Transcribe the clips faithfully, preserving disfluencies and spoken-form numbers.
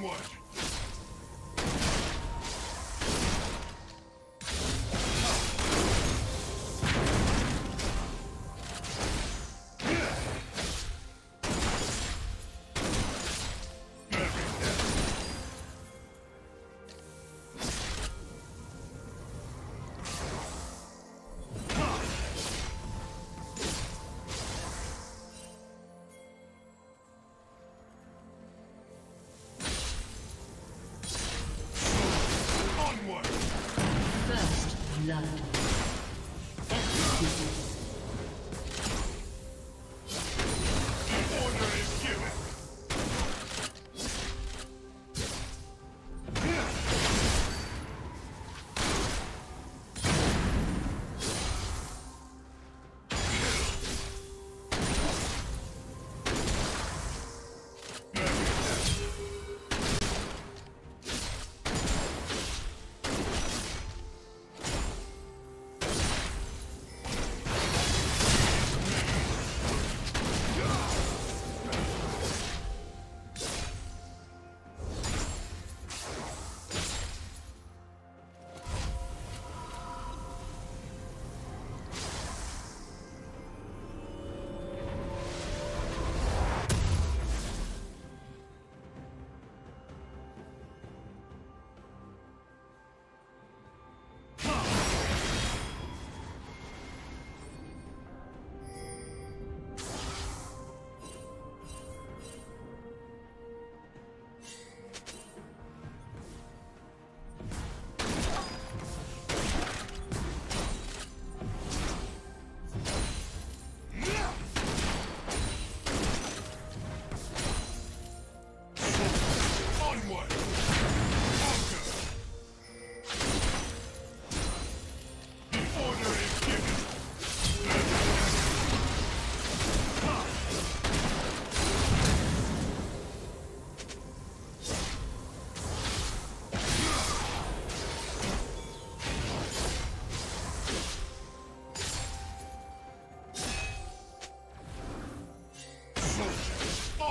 much.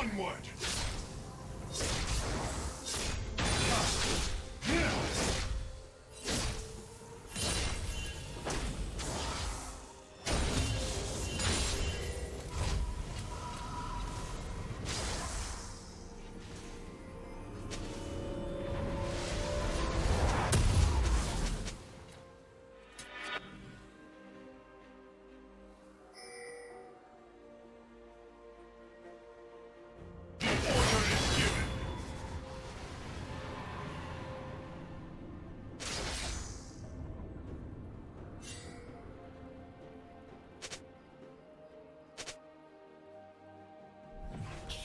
Onward!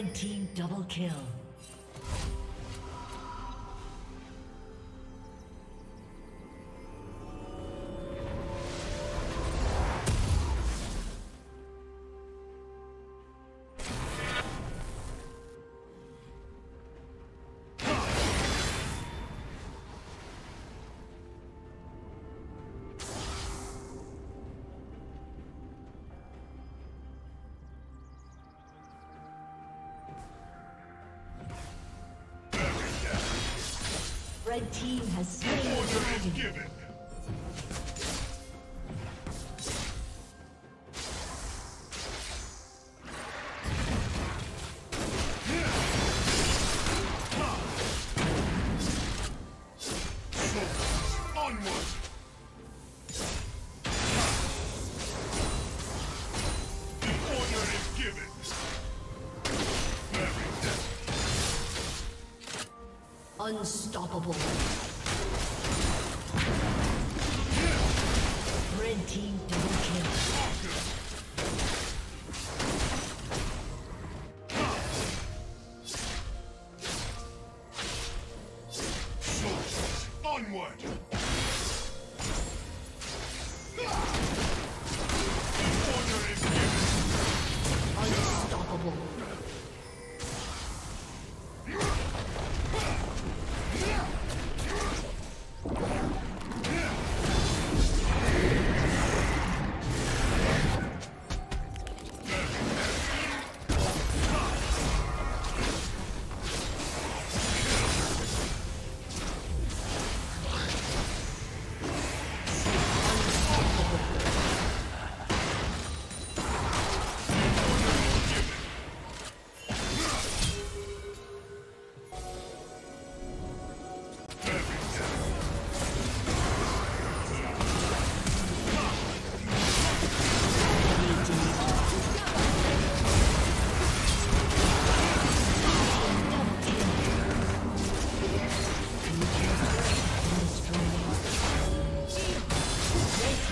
Red team double kill. Red team has slain the dragon. Unstoppable. Red team double kill.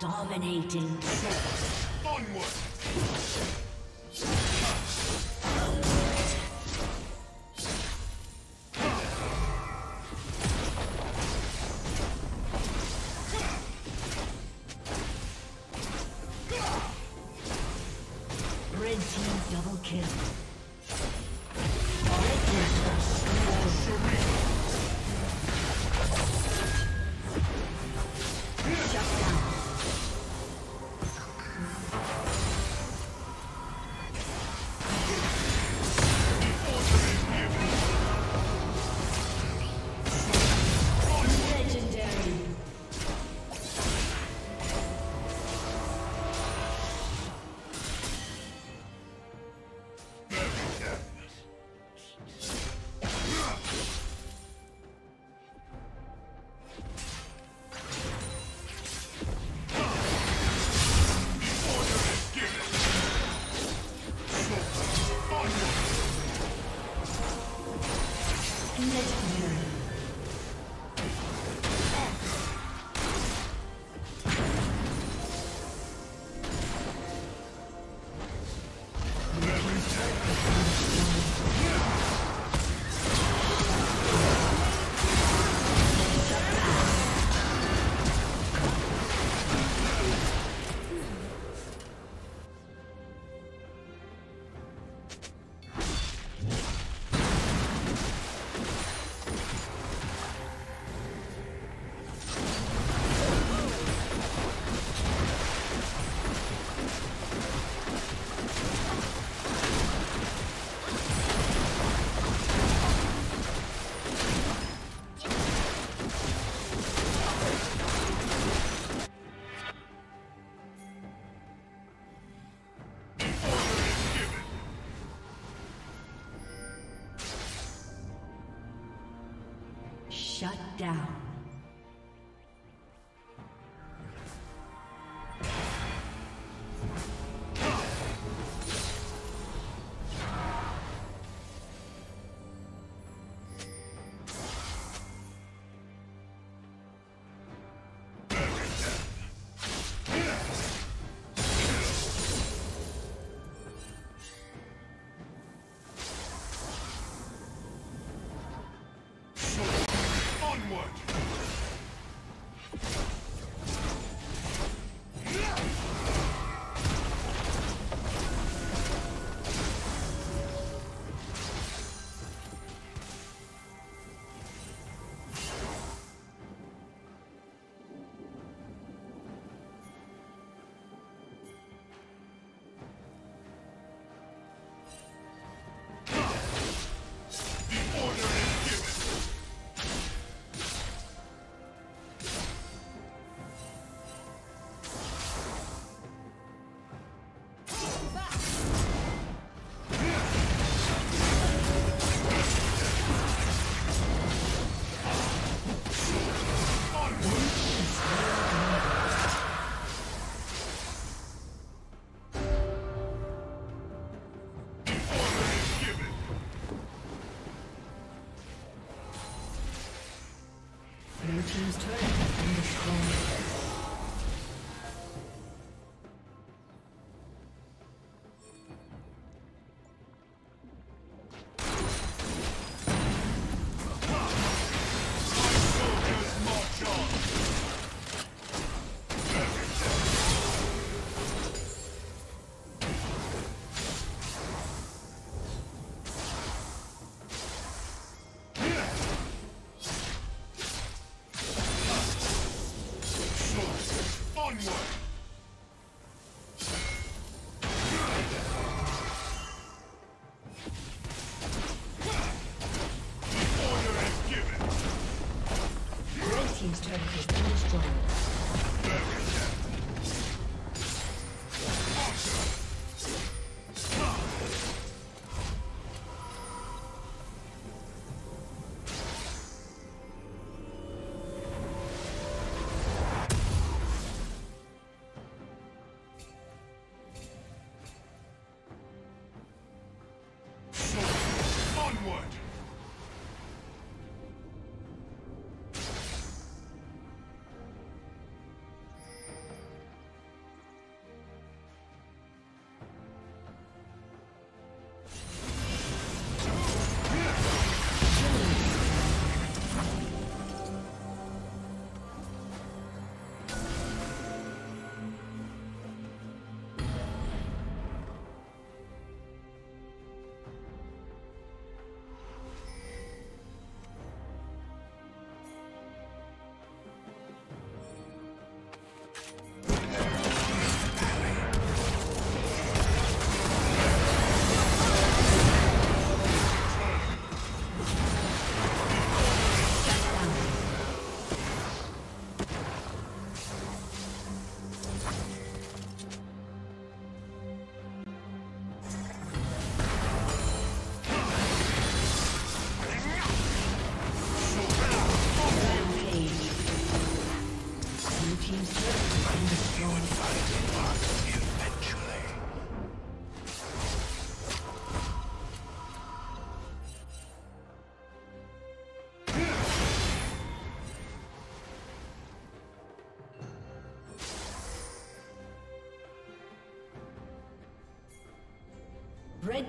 Dominating. Onward! Shut down. Red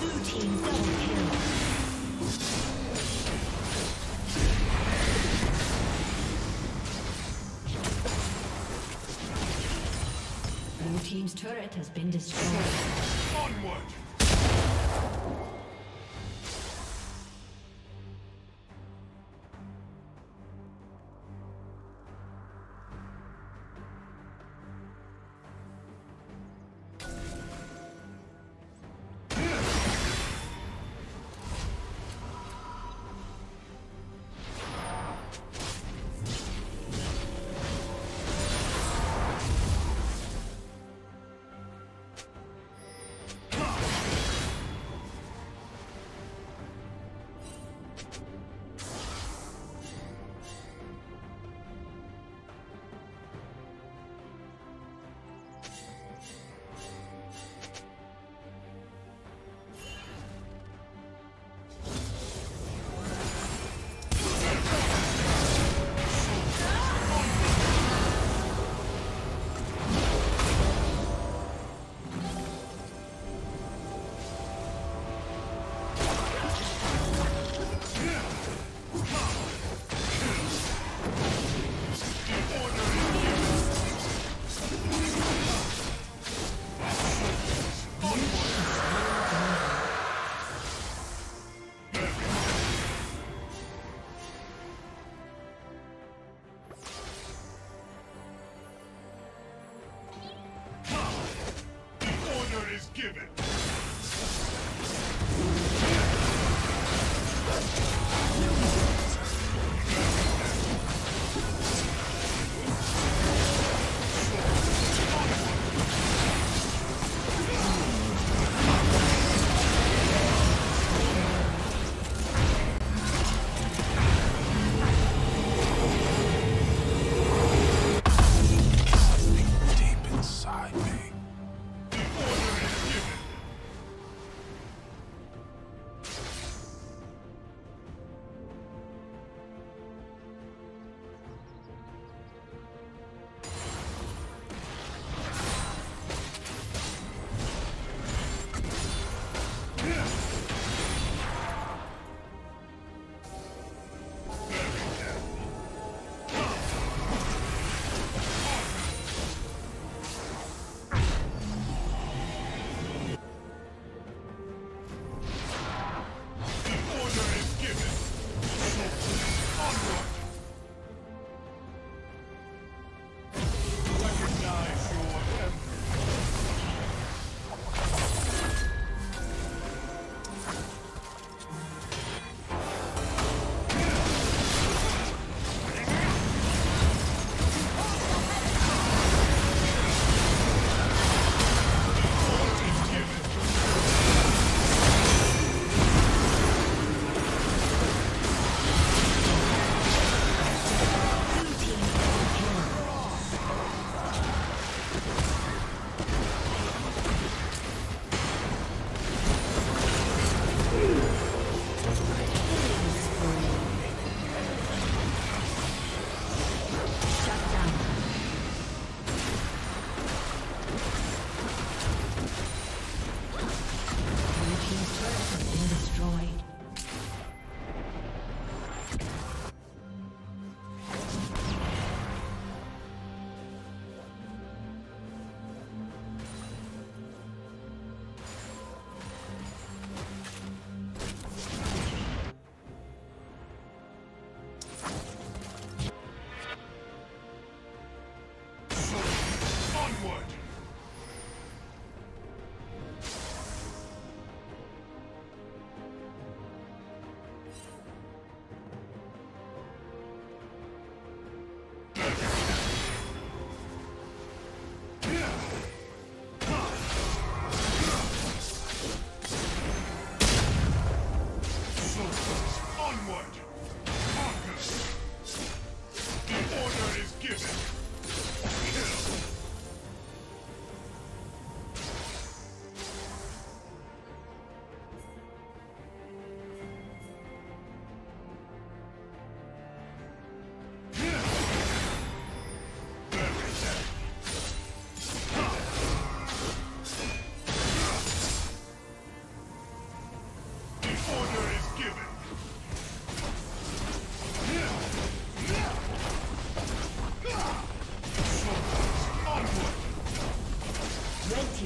Blue team double kill. Blue team's turret has been destroyed. Onward!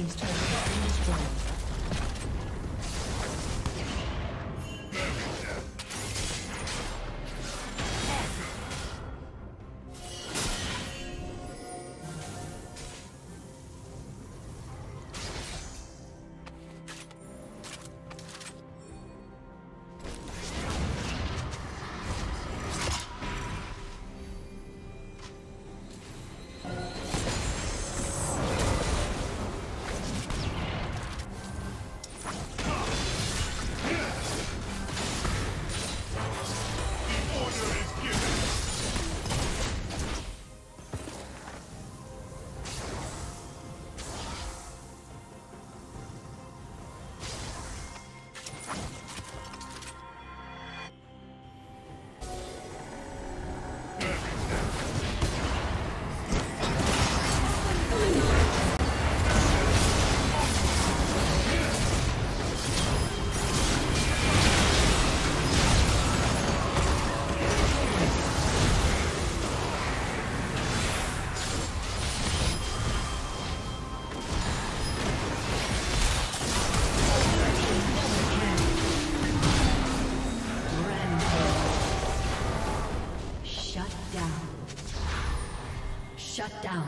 team's turret has been destroyed. Shut down.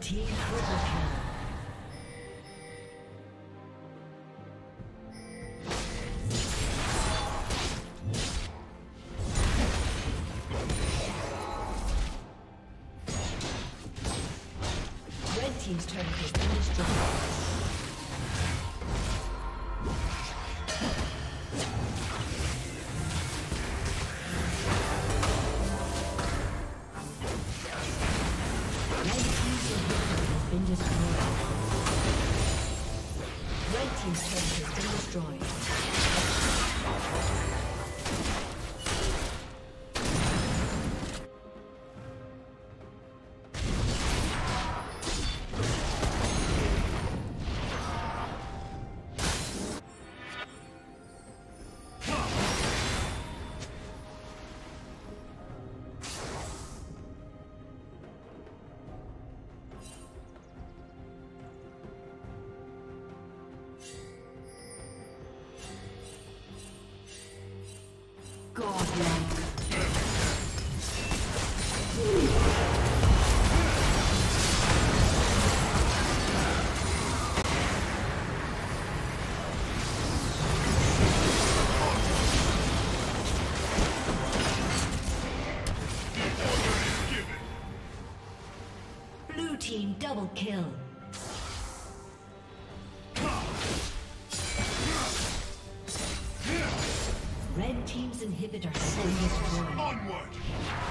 Team triple kill. Red team's turret has been destroyed. Double kill. Red team's inhibitor. Onward.